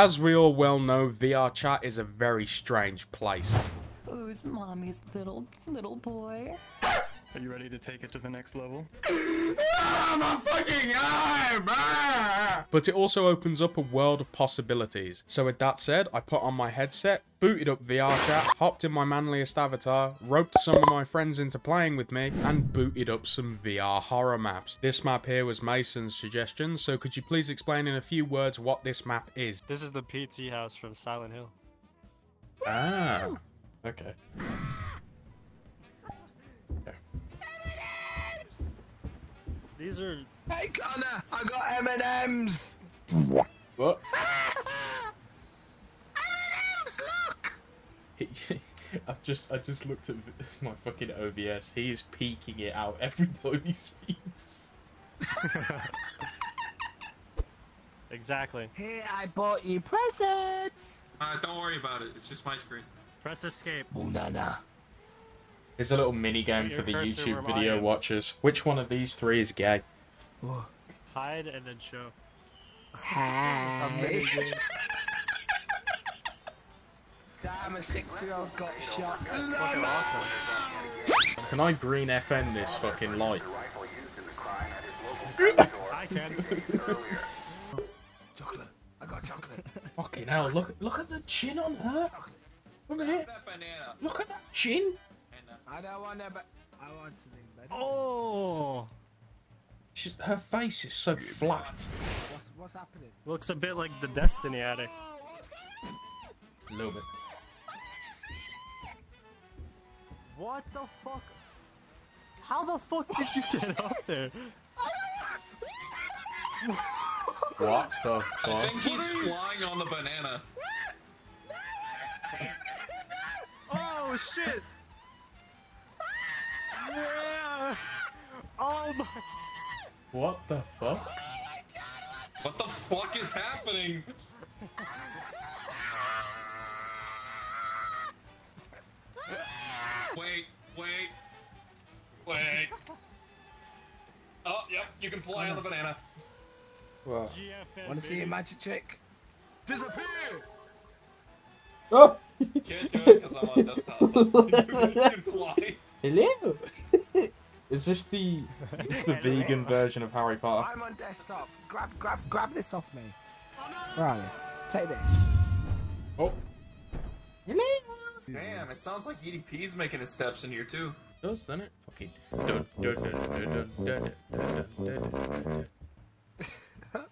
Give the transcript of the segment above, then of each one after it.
As we all well know, VRChat is a very strange place. Who's mommy's little boy? Are you ready to take it to the next level? My fucking eye! But it also opens up a world of possibilities. So with that said, I put on my headset, booted up VRChat, hopped in my manliest avatar, roped some of my friends into playing with me, and booted up some VR horror maps. This map here was Mason's suggestion, so could you please explain in a few words what this map is? This is the PT house from Silent Hill. Ah, okay. These are... Hey Connor, I got M&Ms! What? M&Ms, look! I just looked at my fucking OBS. He is peeking it out every time he speaks. Exactly. Hey, I bought you presents! Don't worry about it. It's just my screen. Press escape. Oh, nah, nah. Here's a little mini-game for the YouTube video watchers. Which one of these three is gay? Ooh. Hide and then show. Hide. Damn, a 6-year-old got shot. Awesome. Can I green FN this fucking light? I can. Chocolate. I got chocolate. Fucking hell, look at the chin on her. Come here. Look at that chin. I don't want that, but I want something better. Oh! Her face is so flat. What's happening? Looks a bit like the Destiny addict. A little bit. What the fuck? How the fuck did you get up there? What the fuck? I think he's flying on the banana. Oh shit! Yeah. Oh my. What the fuck? Oh my God, what the fuck is happening? Wait. Oh, yep, you can fly on the banana. Wow. Wanna see a magic trick? Disappear! Oh! Can't do it because I'm on desktop. You can fly. Hello. Is this the? It's the vegan version of Harry Potter. I'm on desktop. Grab this off me. Where are you? Take this. Oh. Hello. Damn! It sounds like EDP's making his steps in here too. It does, doesn't it? Fucking.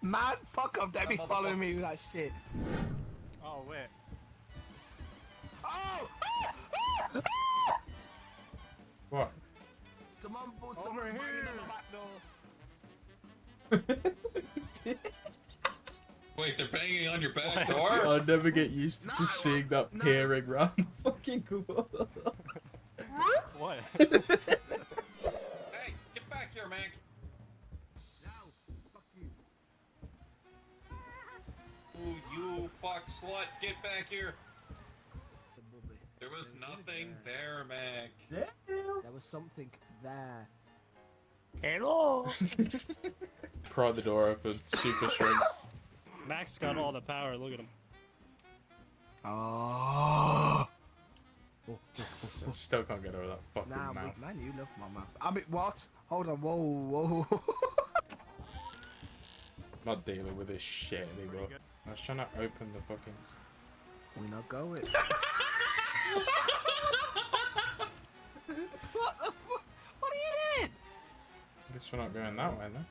Man, fuck off! Don't be following me with that shit. Oh wait. Oh! What? Someone pulled some over here. Wait, they're banging on your back door? I'll never get used to just seeing that peering round the fucking cool. What? Hey, get back here, man. No, fuck you. Ooh, you fuck slut, get back here. There was nothing there, Mac. There was something there. Hello! Pry the door open. Super shrink. Mac's got all the power. Look at him. Oh! Still can't get over that fucking mouth. Man, you love my mouth. I mean, what? Hold on. Whoa. Not dealing with this shit anymore. I was trying to open the fucking... We're not going. What the fuck? What are you doing? I guess we're not going that way then.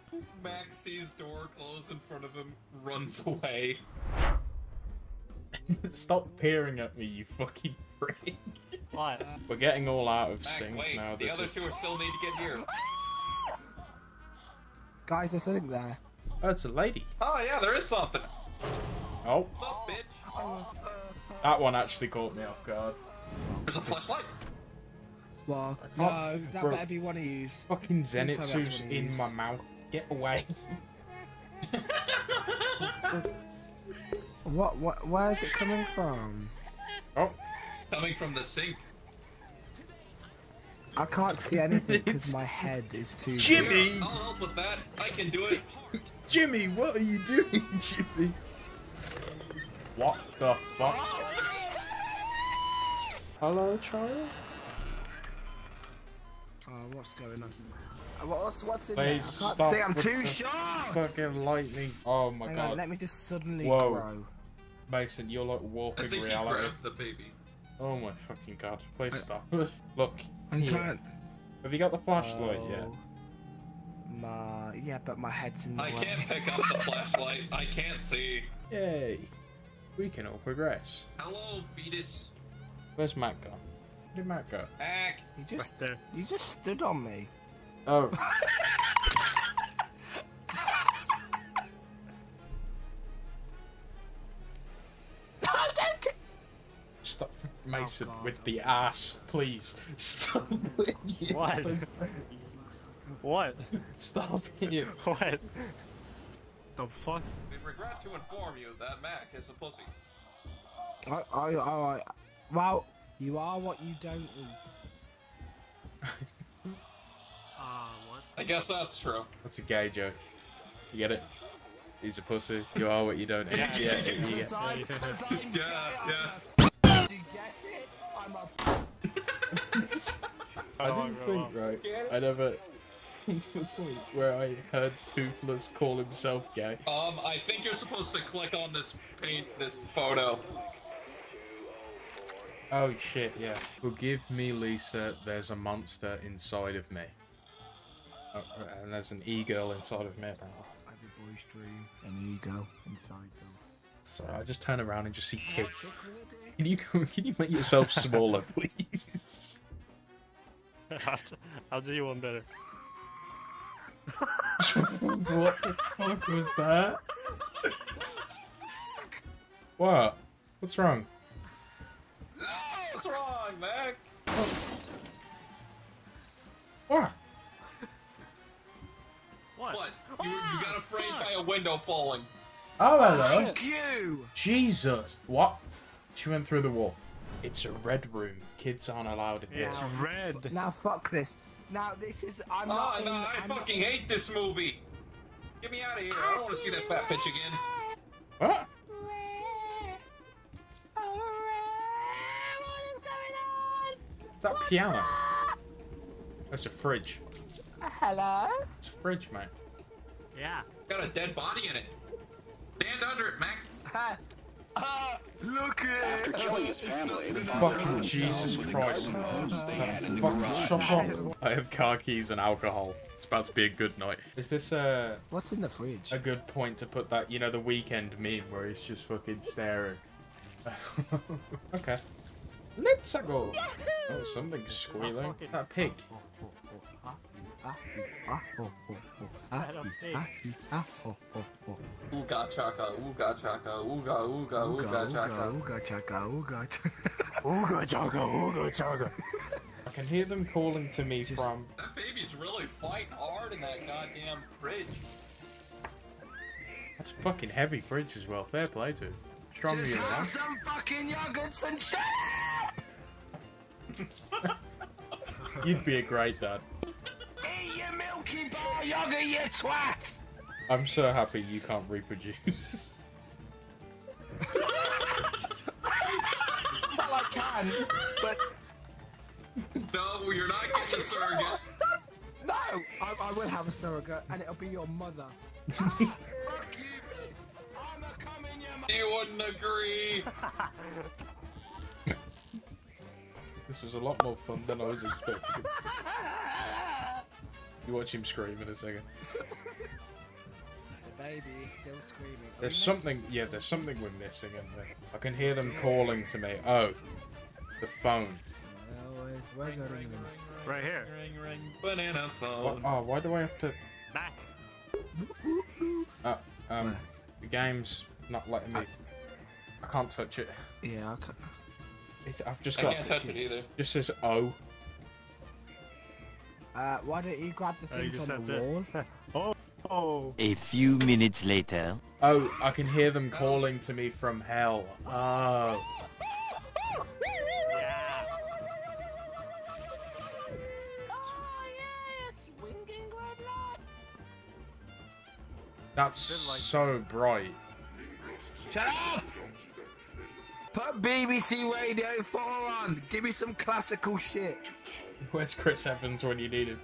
Max sees door close in front of him, runs away. Stop peering at me, you fucking prick. What? We're getting all out of sync now. The other two are still need to get here. Guys, there's something there. Oh, it's a lady. Oh yeah, there is something. Oh. Up, bitch. Oh. That one actually caught me off guard. There's a flashlight! Well, no, that better be one of you. Fucking Zenitsu's in my mouth. Get away. What, where is it coming from? Oh. Coming from the sink. I can't see anything because my head is too Jimmy! Big. I'll help with that. I can do it. Jimmy, what are you doing, Jimmy? What the fuck? Hello, Charlie? Oh, what's going on? What's in there? I can't see, I'm too short! Fucking lightning. Oh my god. On, let me just suddenly grow. Mason, you're like warping reality. I think you grabbed the baby. Oh my fucking god. Please stop. Look. Have you got the flashlight yet? Yeah, but my head's in the way. I can't pick up the flashlight. I can't see. Yay. We can all progress. Hello, fetus. Where's Matt gone? Where did Matt go? Mac. You just stood on me. Oh. Stop, Mason, with the ass, please. Stop it. What? What? Stop it. What? The fuck? We regret to inform you that Mac is a pussy. Well, you are what you don't eat. What? I guess that's true. That's a gay joke. You get it? He's a pussy. You are what you don't eat. Yeah, yeah, you get it. Yes. Yeah. You get it? I'm a. I never came to the point where I heard Toothless call himself gay. I think you're supposed to click on this this photo. Oh shit, yeah. Forgive me, Lisa, there's a monster inside of me. Oh, and there's an e-girl inside of me, apparently. Every boy's dream, an e-girl inside them. So I just turn around and just see tits. Can you make yourself smaller, please? I'll do you one better. What the fuck was that? What? What's wrong? What's wrong, Mac? What? What? What? You got afraid by a window falling. Oh, hello. Thank you. Jesus. What? She went through the wall. It's a red room. Kids aren't allowed in there. It's red. Now fuck this. Now this is. I'm not. No, I fucking hate this movie. Get me out of here. I don't want to see that fat bitch again. What? Is that piano? That's a fridge. Hello? It's a fridge, mate. Yeah. Got a dead body in it. Stand under it, Mac. Look at it. Killing his family, fucking Jesus Christ. Fucking shut up. I have car keys and alcohol. It's about to be a good night. Is this a... What's in the fridge? A good point to put that, you know, the weekend meme where he's just fucking staring. Okay. Let's go! Oh, something's squealing. That pig. Ooga chaka, ooga chaka, ooga ooga ooga chaka. Ooga chaka, ooga chaka, ooga chaka, ooga chaka. I can hear them calling to me from. That baby's really fighting hard in that goddamn fridge. That's a fucking heavy fridge as well. Fair play to it. Strong just have that. Some fucking yogurts and shit. You'd be a great dad. Eat your Milky Bar yogurt, you twat! I'm so happy you can't reproduce. Well, I can, but... No, you're not getting a surrogate. No, I will have a surrogate, and it'll be your mother. Fuck you! I'm a cum in your mother! You wouldn't agree! This was a lot more fun than I was expecting. You watch him scream in a second. The baby is still screaming. There's something, yeah, there's something we're missing in there. I can hear them calling to me. Oh, the phone. Ring, ring, ring, right here. Ring, ring, banana phone. What? Oh, why do I have to... Back. The game's not letting me... I can't touch it. Yeah, I can't. I've just got. I can't touch it either. Just says O. Why don't you grab the things on the wall? Oh. A few minutes later. Oh, I can hear them calling to me from hell. Oh. Yeah. That's so bright. Shut up! Put BBC Radio 4 on. Give me some classical shit. Where's Chris Evans when you need him?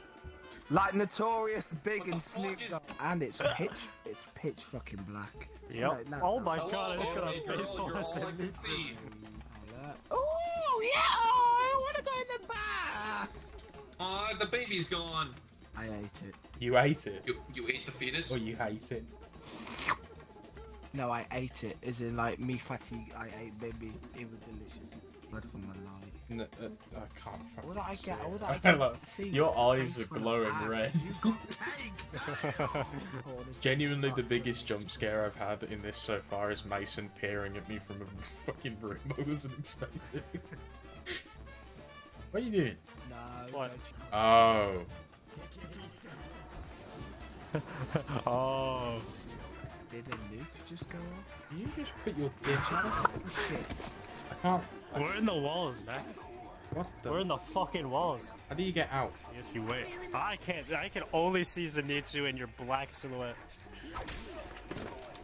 Like Notorious Big and Snoop. And it's pitch fucking black. Yep. No, oh my god, I just got a baseball in. Oh yeah! Oh, I want to go in the bath. Oh, the baby's gone. I ate it. You ate it? You ate the fetus? Or you hate it? No, I ate it. As in, like, me fatty, I ate baby. It was delicious. Blood from my life. No, I can't fucking All that I get. Look, see, your eyes are glowing red. Genuinely, the biggest jump scare I've had in this so far is Mason peering at me from a fucking room I wasn't expecting. What are you doing? No. What? Oh. Oh. Did a nuke just go off? You just put your bitch on. Shit. I can't. We're in the walls, man. What the? We're in the fucking walls. How do you get out? Yes, you wait. I can't. I can only see Zenitsu in your black silhouette.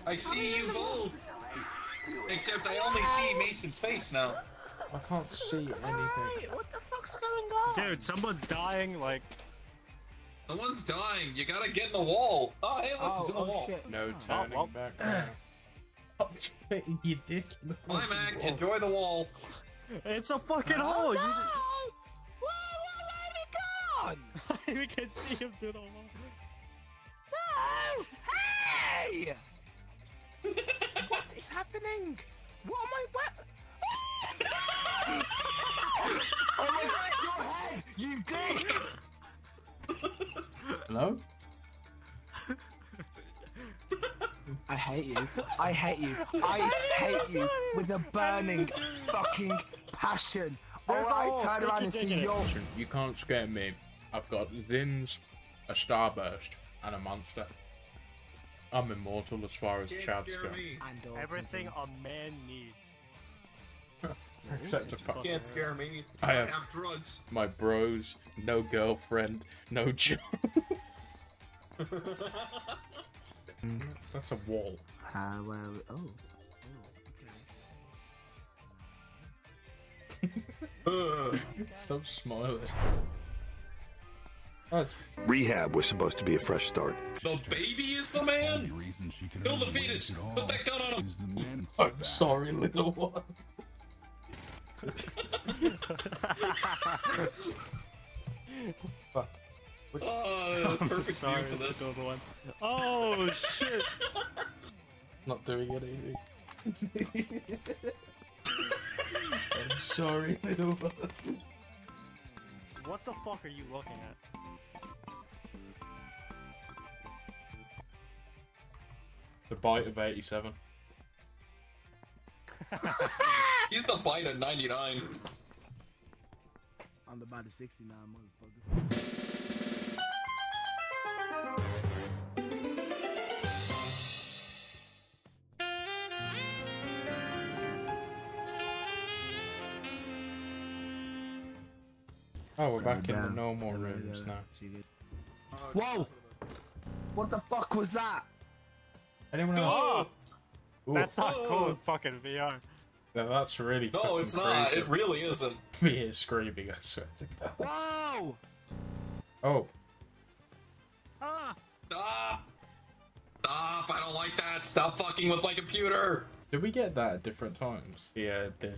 I see you both. Except I only see Mason's face now. I can't see anything. What the fuck's going on? Dude, someone's dying, like. Someone's dying. You gotta get in the wall. Oh, hey, look, it's in the wall. Shit. No turning back now. Stop spitting your dick in the fucking wall. Enjoy the wall. It's a fucking hole. No! Where have we gone? We can see him through the wall. No! Hey! What is happening? What am I? What? Oh my god, it's your head! You dick! Hello? I hate you. I hate you. I hate you with a burning fucking passion. Alright, turn around and see your. You can't scare me. I've got Zins, a Starburst, and a monster. I'm immortal as far as Chad's go. Everything a man needs. Except a fuck. Can't scare me. I have drugs. My bros, no girlfriend, no job. That's a wall. Well, okay. Stop smiling. Rehab was supposed to be a fresh start. The baby is the man. Kill the fetus. Put that gun on him. I'm sorry, little one. Fuck. Oh, perfect view for this. Oh shit! Not doing anything. I'm sorry, little one. What the fuck are you looking at? The bite of 87. He's the bite at 99. I'm the bite at 69, motherfucker. Oh, we're back in the normal rooms now. Whoa! What the fuck was that? Anyone else? Oh! That's not cool in fucking VR. No, that's really no, it's not. Crazy. It really isn't. Me is screaming. I swear to God. Whoa! Oh. Ah! Stop! Stop! I don't like that. Stop fucking with my computer. Did we get that at different times? Yeah. The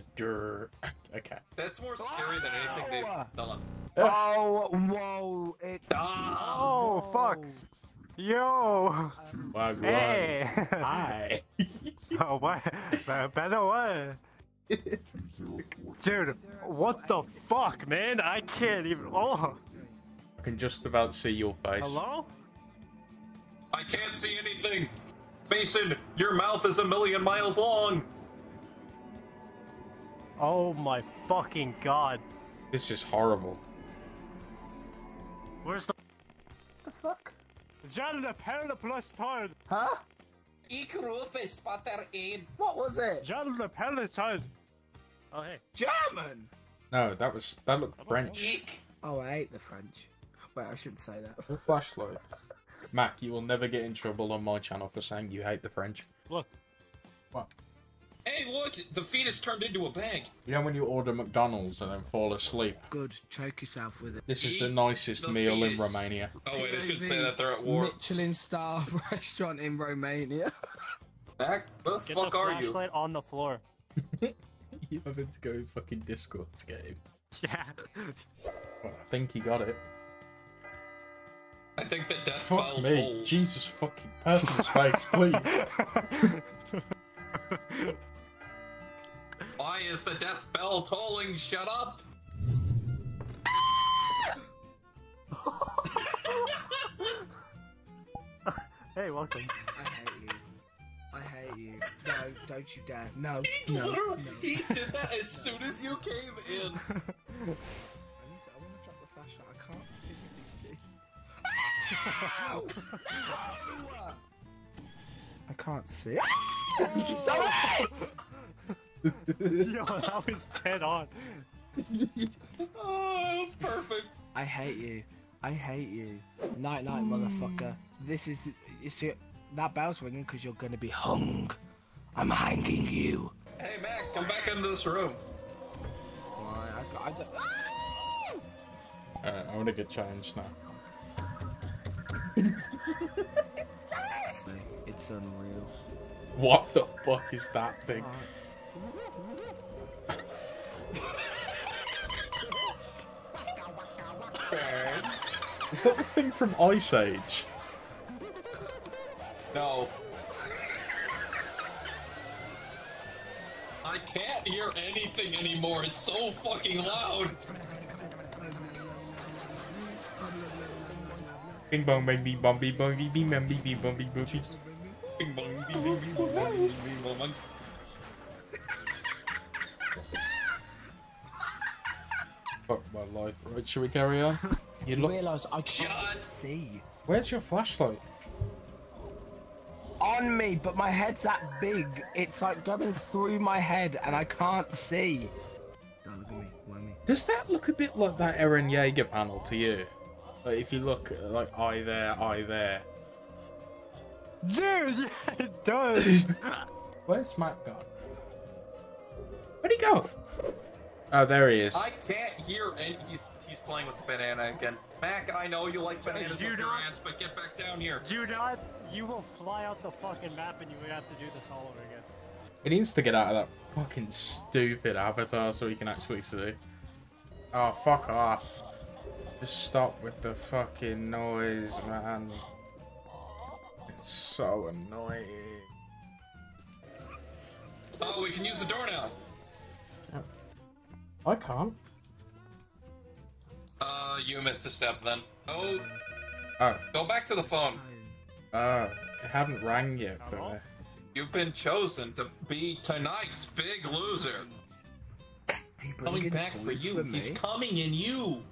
okay. That's more scary than anything they've done. Oh! Whoa! It. Oh! Fuck! Yo! Hey! Hi! Oh my! Better one! Dude, what the fuck, man? I can't even. Oh! I can just about see your face. Hello? I can't see anything! Mason, your mouth is a million miles long! Oh my fucking god. This is horrible. Where's the. What the fuck? Huh? What was it? Oh hey. German! No, that looked French. Oh, I hate the French. Wait, I shouldn't say that. Your flashlight. Mac, you will never get in trouble on my channel for saying you hate the French. Look. What? Hey, look! The fetus turned into a bag! You know when you order McDonald's and then fall asleep? Good, choke yourself with it. This is the nicest meal in Romania. Oh wait, I should say that they're at war. Michelin star restaurant in Romania. Back? Where the fuck are you? Get the flashlight on the floor. You having to go fucking Discord game. Yeah. Well, I think he got it. I think that death fuck me. Balls. Jesus fucking person's face, please. Why is the death bell tolling? Shut up! Hey, welcome. I hate you. I hate you. No, don't you dare. No, he no, literally, no. He did that as soon as you came in. I want to drop the flashlight. I can't physically see. Ow! Ow! I can't see. Yo, that was dead on. Oh, that was perfect. I hate you. I hate you. Night night, motherfucker. This is that bell's ringing because you're gonna be hung. I'm hanging you. Hey, Mac, come back into this room. Why? I want to get changed now. It's unreal. What the fuck is that thing? Is that the thing from Ice Age? No. I can't hear anything anymore, it's so fucking loud! Bing bong bang bing bong bing bong bing bong bing bong bing bong bing bong bing bong. Fuck my life. Right, should we carry on? You realise I can't see. Where's your flashlight? On me, but my head's that big. It's like going through my head and I can't see. Don't look at me. Why me? Does that look a bit like that Eren Jaeger panel to you? Like if you look, like, eye there, eye there. Dude, it does! Where's Matt gone? Where'd he go? Oh, there he is. I can't hear and he's playing with the banana again. Mac, I know you like bananas with your ass, but get back down here. Do not, you will fly out the fucking map and you would have to do this all over again. He needs to get out of that fucking stupid avatar so he can actually see. Oh, fuck off. Just stop with the fucking noise, man. It's so annoying. Oh, we can use the door now. I can't. You missed a step then. Oh. Oh. Go back to the phone. It hadn't rang yet for me. You've been chosen to be tonight's big loser. Coming back for you. He's coming in you.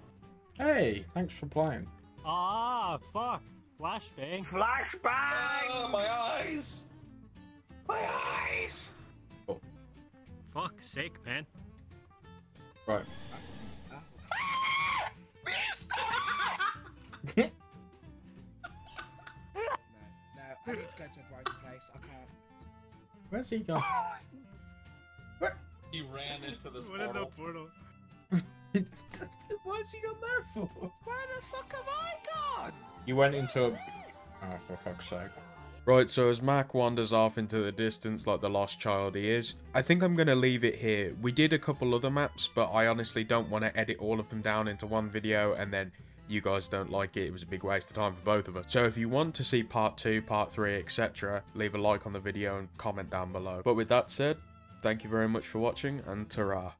Hey, thanks for playing. Ah, fuck. Flashbang. Flashbang! Oh, my eyes! My eyes! Oh. Fuck's sake, man. Right. No, I need to go to a brighter place. I can't. Where's he gone? Where? He ran into this portal. What in the portal? What's he gone there for? Where the fuck have I gone? You went into a... Oh, for fuck's sake. Right, so as Mac wanders off into the distance like the lost child he is, I think I'm going to leave it here. We did a couple other maps, but I honestly don't want to edit all of them down into one video and then you guys don't like it. It was a big waste of time for both of us. So if you want to see part 2, part 3, etc., leave a like on the video and comment down below. But with that said, thank you very much for watching and ta-ra.